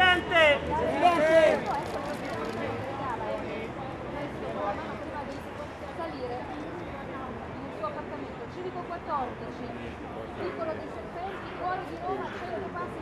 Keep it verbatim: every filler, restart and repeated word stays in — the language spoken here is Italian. Presidente! Presidente! quattordici, piccolo dei serpenti, cuore di Roma, cielo che passa.